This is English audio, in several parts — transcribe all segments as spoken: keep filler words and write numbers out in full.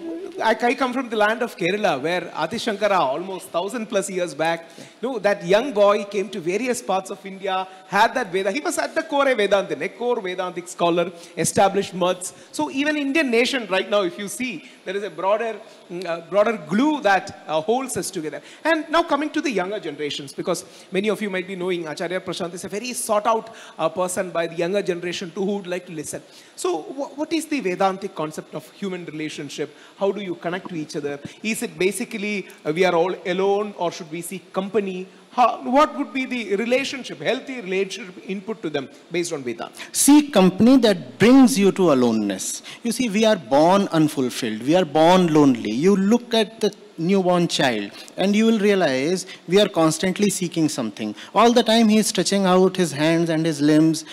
know, I, I come from the land of Kerala, where Adi Shankara, almost thousand plus years back, you know, that young boy came to various parts of India, had that Veda. He was at the core a Vedantin, a core Vedantic scholar, established muds. So even Indian nation right now, if you see, there is a broader, uh, broader glue that uh, holds us together. And now coming to the younger generations, because many of you might be knowing Acharya Prashant is a very sought out uh, person by the younger generation too, who would like to listen. So wh what is the Vedantic concept of human relationship? How do you connect to each other? Is it basically uh, we are all alone, or should we seek company? How, what would be the relationship, healthy relationship input to them based on Vedanta? Seek company that brings you to aloneness. You see, we are born unfulfilled. We are born lonely. You look at the newborn child and you will realize we are constantly seeking something. All the time he is stretching out his hands and his limbs.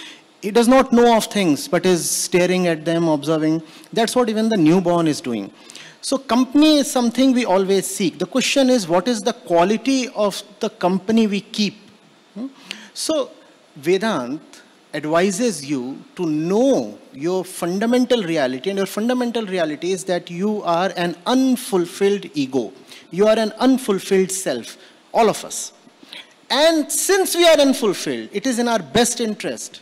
He does not know of things, but is staring at them, observing. That's what even the newborn is doing. So company is something we always seek. The question is, what is the quality of the company we keep? Hmm? So Vedanta advises you to know your fundamental reality, and your fundamental reality is that you are an unfulfilled ego. You are an unfulfilled self, all of us. And since we are unfulfilled, it is in our best interest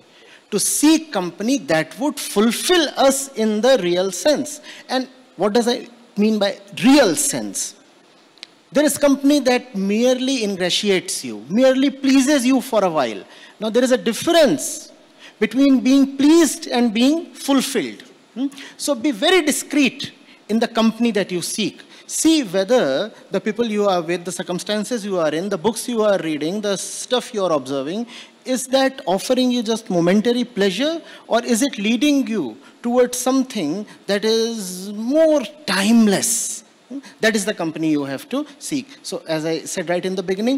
to seek company that would fulfill us in the real sense. And what does I mean by real sense? There is company that merely ingratiates you, merely pleases you for a while. Now there is a difference between being pleased and being fulfilled. Hmm? So be very discreet in the company that you seek. See whether the people you are with, the circumstances you are in, the books you are reading, the stuff you are observing, is that offering you just momentary pleasure, or is it leading you towards something that is more timeless? That is the company you have to seek. So as I said right in the beginning,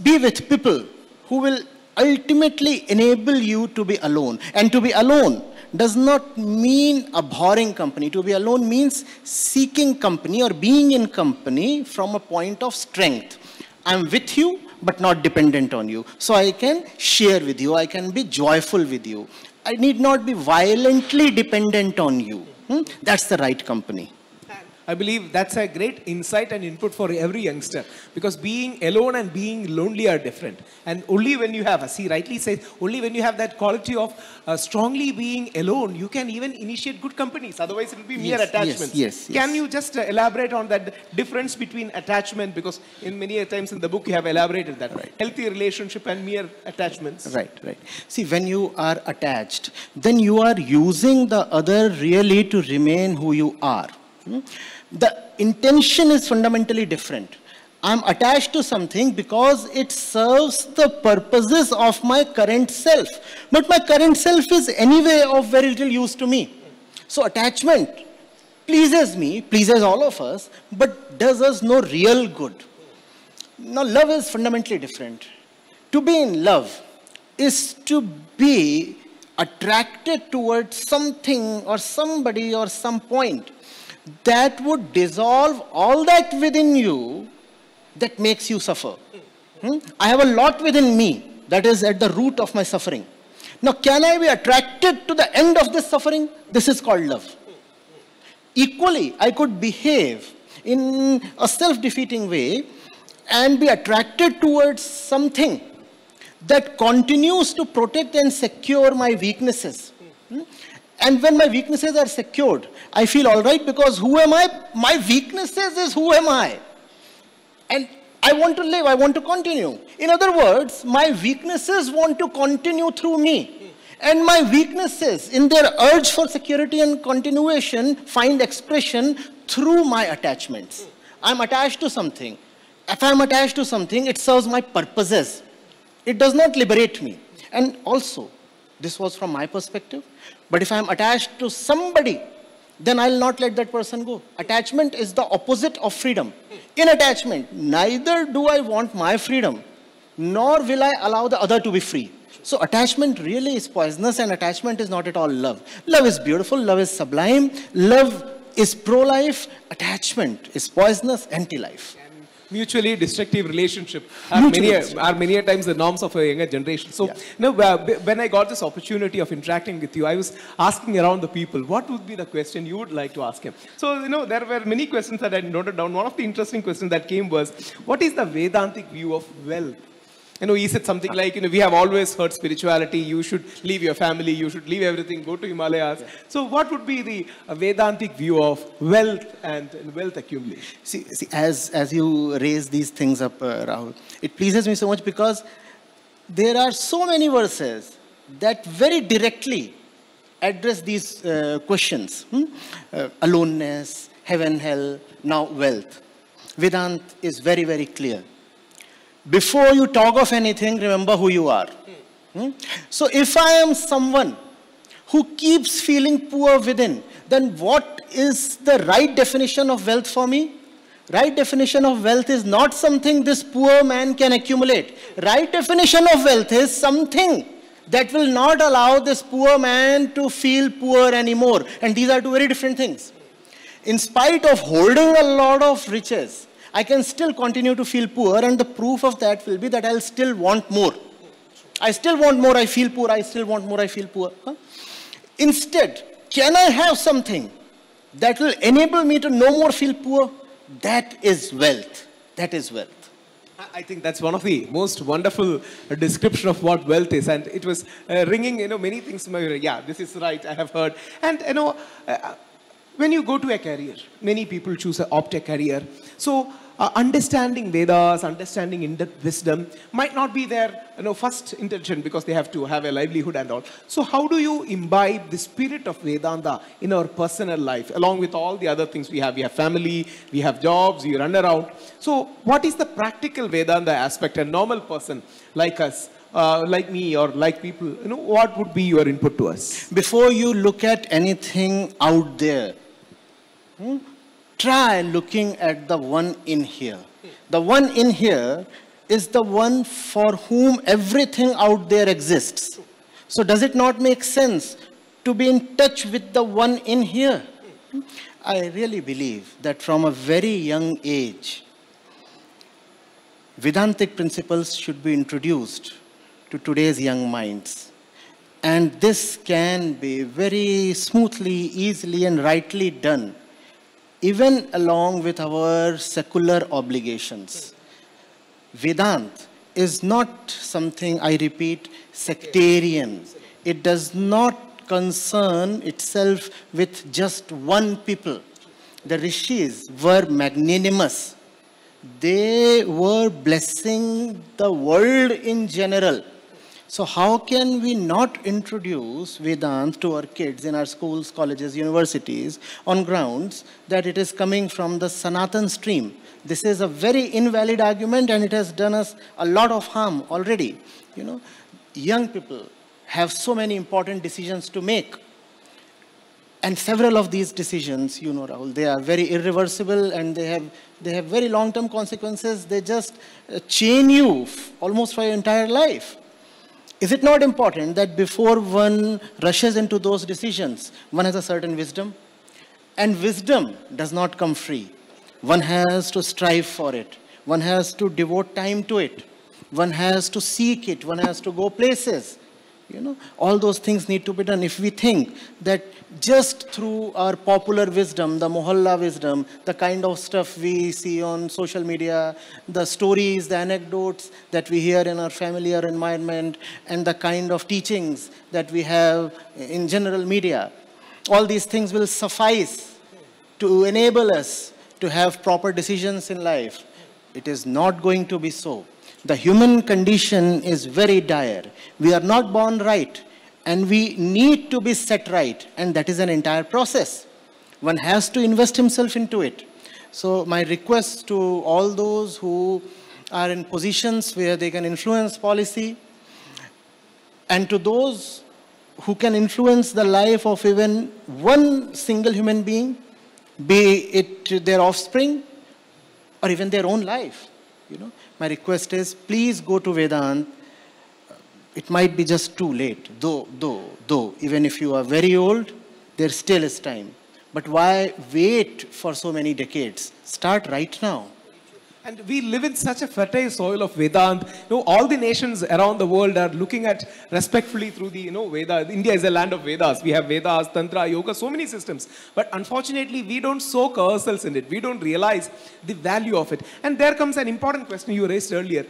be with people who will ultimately enable you to be alone. And to be alone does not mean abhorring company. To be alone means seeking company or being in company from a point of strength. I'm with you, but not dependent on you. So I can share with you. I can be joyful with you. I need not be violently dependent on you. Hmm? That's the right company. I believe that's a great insight and input for every youngster, because being alone and being lonely are different. And only when you have, as he rightly says, only when you have that quality of uh, strongly being alone, you can even initiate good companies. Otherwise, it will be mere yes, attachments. Yes, yes, yes. Can you just uh, elaborate on that difference between attachment? Because in many times in the book, you have elaborated that. Right. Healthy relationship and mere attachments. Right, right. See, when you are attached, then you are using the other really to remain who you are. Hmm? The intention is fundamentally different. I'm attached to something because it serves the purposes of my current self. But my current self is anyway of very little use to me. So attachment pleases me, pleases all of us, but does us no real good. Now love is fundamentally different. To be in love is to be attracted towards something or somebody or some point that would dissolve all that within you that makes you suffer. Hmm? I have a lot within me that is at the root of my suffering. Now, can I be attracted to the end of this suffering? This is called love. Equally, I could behave in a self-defeating way and be attracted towards something that continues to protect and secure my weaknesses. Hmm? And when my weaknesses are secured, I feel all right, because who am I? My weaknesses is who am I? And I want to live, I want to continue. In other words, my weaknesses want to continue through me. And my weaknesses, in their urge for security and continuation, find expression through my attachments. I'm attached to something. If I'm attached to something, it serves my purposes. It does not liberate me. And also, this was from my perspective, but if I'm attached to somebody, then I'll not let that person go. Attachment is the opposite of freedom. In attachment, neither do I want my freedom, nor will I allow the other to be free. So attachment really is poisonous, and attachment is not at all love. Love is beautiful, love is sublime, love is pro-life, attachment is poisonous, anti-life. mutually destructive relationship are many, are many a times the norms of a younger generation. So yeah. now, uh, when I got this opportunity of interacting with you, I was asking around the people, what would be the question you would like to ask him? So, you know, there were many questions that I noted down. One of the interesting questions that came was, what is the Vedantic view of wealth? You know, he said something like, you know, we have always heard spirituality, you should leave your family, you should leave everything, go to Himalayas. Yeah. So what would be the uh, Vedantic view of wealth and, and wealth accumulation? See, see as, as you raise these things up, uh, Rahul, it pleases me so much because there are so many verses that very directly address these uh, questions. Hmm? Uh, aloneness, heaven, hell, now wealth. Vedanta is very, very clear. Before you talk of anything, remember who you are. Hmm. Hmm? So if I am someone who keeps feeling poor within, then what is the right definition of wealth for me? Right definition of wealth is not something this poor man can accumulate. Right definition of wealth is something that will not allow this poor man to feel poor anymore. And these are two very different things. In spite of holding a lot of riches, I can still continue to feel poor, and the proof of that will be that I'll still want more. I still want more, I feel poor, I still want more, I feel poor. Huh? Instead, can I have something that will enable me to no more feel poor? That is wealth. That is wealth. I think that's one of the most wonderful description of what wealth is, and it was uh, ringing, you know, many things in my ear. Yeah, this is right, I have heard. And, you know, uh, when you go to a career, many people choose a, opt a career. So, Uh, understanding Vedas, understanding in-depth wisdom might not be their you know, first intention because they have to have a livelihood and all. So how do you imbibe the spirit of Vedanta in our personal life along with all the other things we have? We have family, we have jobs, we run around. So what is the practical Vedanta aspect? A normal person like us, uh, like me or like people, you know, what would be your input to us? Before you look at anything out there, hmm? Try looking at the one in here. The one in here is the one for whom everything out there exists. So does it not make sense to be in touch with the one in here? I really believe that from a very young age, Vedantic principles should be introduced to today's young minds. And this can be very smoothly, easily, and rightly done. Even along with our secular obligations. Vedanta is not something, I repeat, sectarian. It does not concern itself with just one people. The rishis were magnanimous. They were blessing the world in general. So how can we not introduce Vedanta to our kids in our schools, colleges, universities on grounds that it is coming from the Sanatan stream? This is a very invalid argument and it has done us a lot of harm already. You know, young people have so many important decisions to make. And several of these decisions, you know, Rahul, they are very irreversible and they have, they have very long-term consequences. They just chain you almost for your entire life. Is it not important that before one rushes into those decisions, one has a certain wisdom? And wisdom does not come free. One has to strive for it. One has to devote time to it. One has to seek it. One has to go places. You know, all those things need to be done. If we think that just through our popular wisdom, the mohalla wisdom, the kind of stuff we see on social media, the stories, the anecdotes that we hear in our familiar environment, and the kind of teachings that we have in general media, all these things will suffice to enable us to have proper decisions in life. It is not going to be so. The human condition is very dire. We are not born right and we need to be set right, and that is an entire process. One has to invest himself into it. So my request to all those who are in positions where they can influence policy, and to those who can influence the life of even one single human being, be it their offspring or even their own life. You know, my request is, please go to Vedanta. It might be just too late, though, though, though. Even if you are very old, there still is time. But why wait for so many decades? Start right now. And we live in such a fertile soil of Vedanta. You know, all the nations around the world are looking at respectfully through the, you know, Vedas. India is a land of Vedas. We have Vedas, Tantra, Yoga, so many systems. But unfortunately, we don't soak ourselves in it. We don't realize the value of it. And there comes an important question you raised earlier.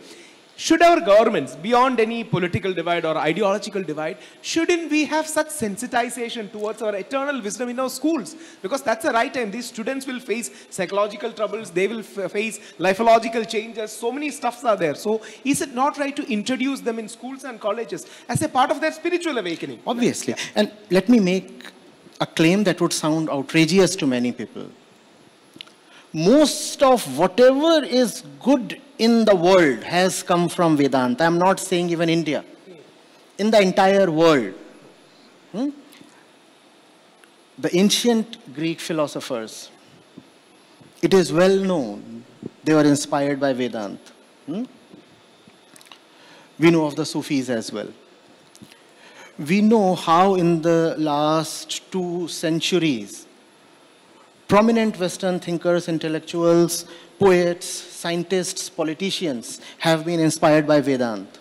Should our governments, beyond any political divide or ideological divide, shouldn't we have such sensitization towards our eternal wisdom in our schools? Because that's the right time. These students will face psychological troubles, they will face lifeological changes, so many stuffs are there. So is it not right to introduce them in schools and colleges as a part of their spiritual awakening? Obviously. And let me make a claim that would sound outrageous to many people. Most of whatever is good in the world has come from Vedanta. I'm not saying even India. In the entire world. Hmm? The ancient Greek philosophers, it is well known, they were inspired by Vedanta. Hmm? We know of the Sufis as well. We know how in the last two centuries, prominent Western thinkers, intellectuals, poets, scientists, politicians have been inspired by Vedanta.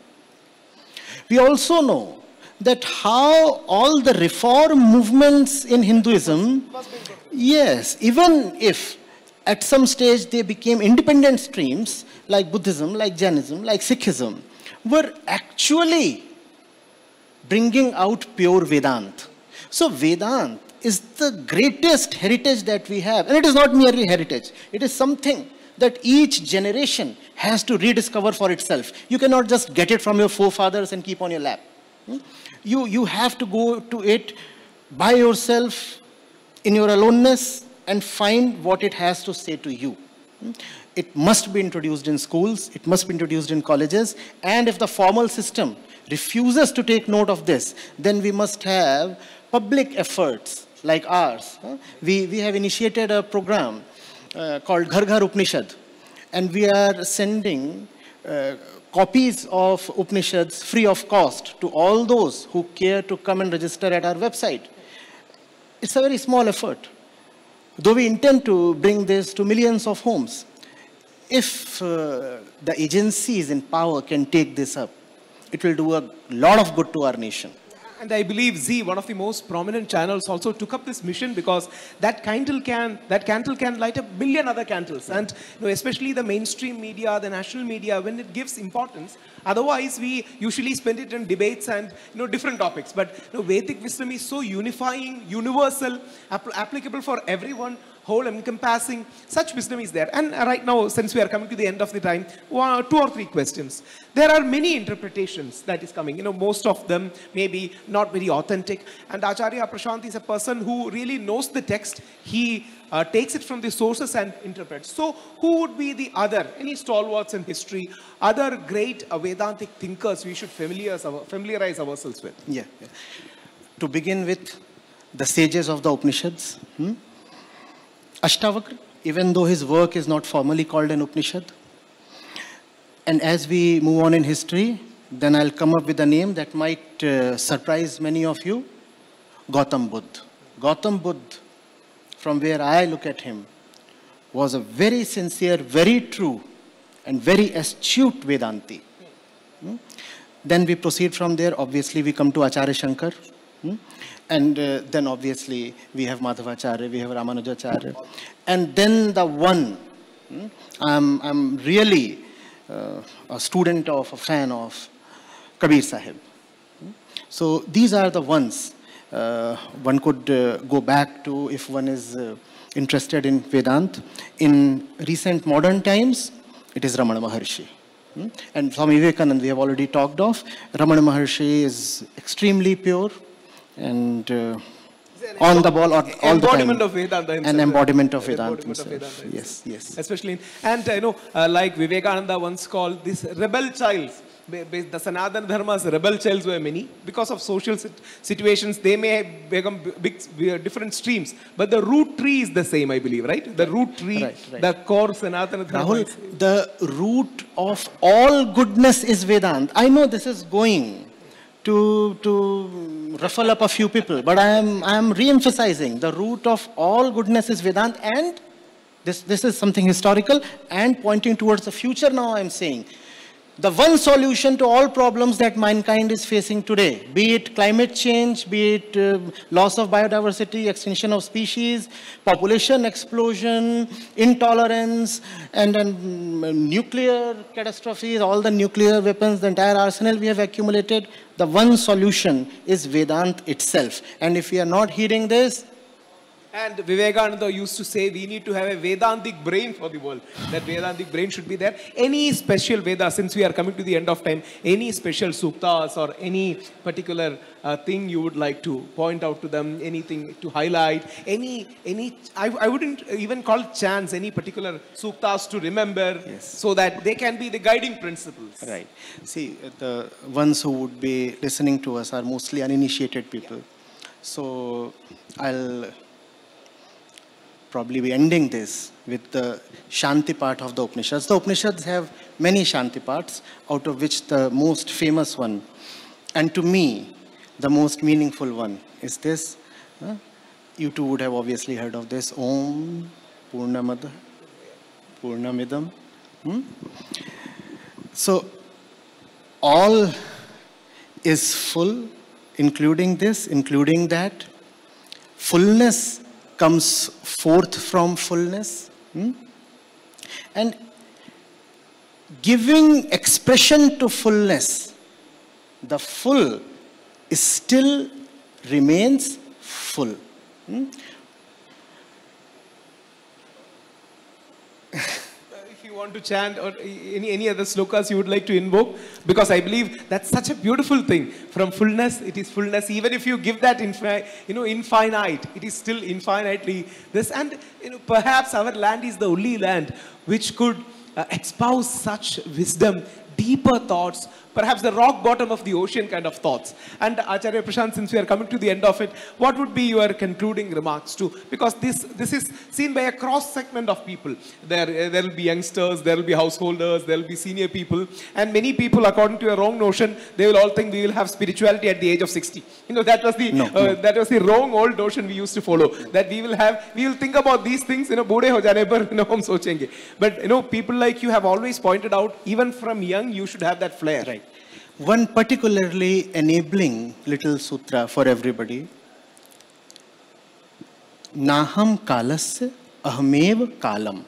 We also know that how all the reform movements in Hinduism, yes, even if at some stage they became independent streams like Buddhism, like Jainism, like Sikhism, were actually bringing out pure Vedanta. So Vedanta is the greatest heritage that we have. And it is not merely heritage. It is something that each generation has to rediscover for itself. You cannot just get it from your forefathers and keep on your lap. You, you have to go to it by yourself, in your aloneness, and find what it has to say to you. It must be introduced in schools. It must be introduced in colleges. And if the formal system refuses to take note of this, then we must have public efforts like ours. Huh? We, we have initiated a program uh, called Ghar Ghar Upanishad, and we are sending uh, copies of Upanishads free of cost to all those who care to come and register at our website. It's a very small effort, though we intend to bring this to millions of homes. If uh, the agencies in power can take this up, it will do a lot of good to our nation. And I believe Zee, one of the most prominent channels, also took up this mission, because that candle can, that candle can light up a million other candles. And you know, especially the mainstream media, the national media, when it gives importance. Otherwise, we usually spend it in debates and you know different topics. But you know, Vedic wisdom is so unifying, universal, applicable for everyone, whole encompassing. Such wisdom is there. And right now, since we are coming to the end of the time, one, two or three questions. There are many interpretations that is coming. You know, most of them may be not very authentic. And Acharya Prashant is a person who really knows the text. He uh, takes it from the sources and interprets. So who would be the other, any stalwarts in history, other great uh, Vedantic thinkers we should familiarize, our, familiarize ourselves with? Yeah, yeah. To begin with, the sages of the Upanishads. Hmm? Ashtavakra, even though his work is not formally called an Upanishad. And as we move on in history, then I'll come up with a name that might uh, surprise many of you. Gautam Buddha. Gautam Buddha, from where I look at him, was a very sincere, very true, and very astute Vedanti. Hmm? Then we proceed from there. Obviously, we come to Acharya Shankar. Hmm? And uh, then obviously we have Madhvacharya, we have Ramanujacharya. And then the one, hmm, I'm, I'm really uh, a student of, a fan of Kabir Sahib. Hmm? So these are the ones uh, one could uh, go back to if one is uh, interested in Vedanta. In recent modern times, it is Ramana Maharshi. Hmm? And Swami Vivekanand, we have already talked of. Ramana Maharshi is extremely pure. And uh, on the ball all, all the time. Of Vedanta himself. An embodiment of Vedanta, embodiment of Vedanta yes, yes. Especially, in, and uh, you know, uh, like Vivekananda once called this rebel child. The Sanatana Dharma's rebel childs were many. Because of social situations, they may become big, big, different streams. But the root tree is the same, I believe, right? The root tree, right, right. The core Sanatana Dharma. Rahul, the root of all goodness is Vedanta. I know this is going To, to ruffle up a few people, but I am, I am re-emphasizing the root of all goodness is Vedanta, and This, this is something historical and pointing towards the future now I'm saying. The one solution to all problems that mankind is facing today, be it climate change, be it uh, loss of biodiversity, extinction of species, population explosion, intolerance, and, and um, nuclear catastrophes, all the nuclear weapons, the entire arsenal we have accumulated, the one solution is Vedanta itself. And if we are not heeding this, and Vivekananda used to say, we need to have a Vedantic brain for the world. That Vedantic brain should be there. Any special Veda, since we are coming to the end of time, any special suktas or any particular uh, thing you would like to point out to them, anything to highlight, any, any I, I wouldn't even call it chants, any particular suktas to remember, yes, so that they can be the guiding principles. Right. See, the ones who would be listening to us are mostly uninitiated people. Yeah. So, I'll probably be ending this with the Shanti part of the Upanishads. The Upanishads have many Shanti parts, out of which the most famous one, and to me, the most meaningful one is this. Huh? You two would have obviously heard of this. Om Purnamada Purnamidam. Hmm? So, all is full, including this, including that. Fullness comes forth from fullness. Hmm? And giving expression to fullness, the full is still remains full. Hmm? If you want to chant or any, any other slokas you would like to invoke, because I believe that's such a beautiful thing. From fullness, it is fullness. Even if you give that, infi you know, infinite, it is still infinitely this. And you know, perhaps our land is the only land which could uh, espouse such wisdom, deeper thoughts, perhaps the rock bottom of the ocean kind of thoughts. And Acharya Prashant, since we are coming to the end of it, what would be your concluding remarks too? Because this, this is seen by a cross segment of people. There there will be youngsters, there will be householders, there will be senior people. And many people, according to a wrong notion, they will all think we will have spirituality at the age of sixty. You know, that was the, no, uh, no. that was the wrong old notion we used to follow. That we will have, we will think about these things, you know, boode ho jane par, you know, hum sochenge. But, you know, people like you have always pointed out, even from young, you should have that flair. Right. One particularly enabling little sutra for everybody. Naham kalasya ahamev kalam.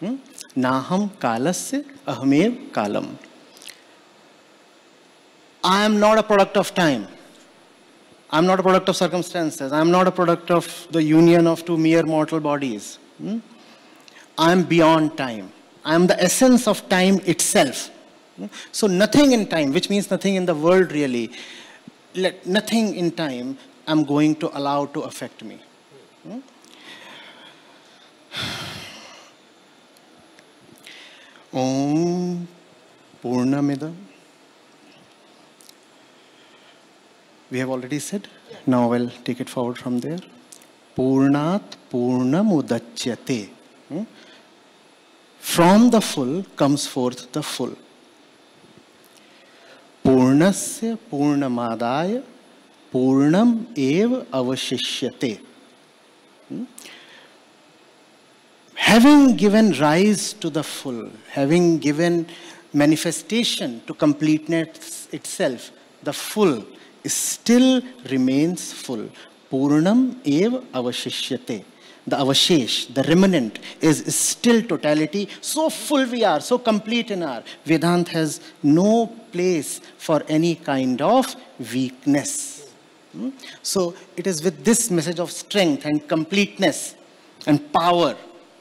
Hmm? Naham kalasya ahamev kalam. I am not a product of time. I am not a product of circumstances. I am not a product of the union of two mere mortal bodies. Hmm? I am beyond time. I am the essence of time itself. So nothing in time, which means nothing in the world really, let nothing in time I'm going to allow to affect me. Hmm? Om Purnamidam. We have already said. Now I'll take it forward from there. Purnat Purnamudachyate. Hmm? From the full comes forth the full. Purnasya Purnamadaya Purnam Eva Avashishyate. Hmm? Having given rise to the full, having given manifestation to completeness itself, the full is still remains full. Purnam Eva Avashishyate. The avashesh, the remnant, is, is still totality. So full we are, so complete in our. Vedanta has no place for any kind of weakness. Hmm? So it is with this message of strength and completeness and power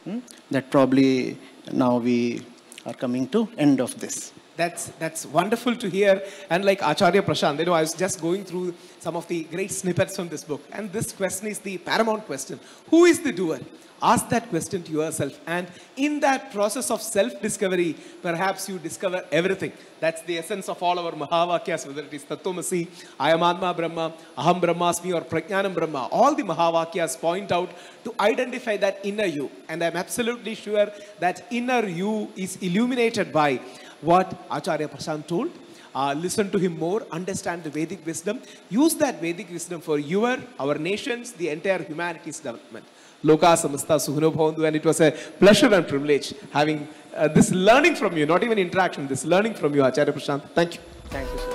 hmm, that probably now we are coming to end of this. That's, that's wonderful to hear. And like Acharya Prashant, you know, I was just going through some of the great snippets from this book. And this question is the paramount question. Who is the doer? Ask that question to yourself. And in that process of self-discovery, perhaps you discover everything. That's the essence of all our Mahavakyas, whether it is Tattvamasi, Ayamadma Brahma, Aham Brahmasmi, or Prajnanam Brahma. All the Mahavakyas point out to identify that inner you. And I'm absolutely sure that inner you is illuminated by what Acharya Prashant told, Uh, listen to him more, understand the Vedic wisdom, use that Vedic wisdom for your, our nation's, the entire humanity's development. Loka Samasta Suhrubhondu, and it was a pleasure and privilege having uh, this learning from you, not even interaction, this learning from you, Acharya Prashant. Thank you. Thank you, sir.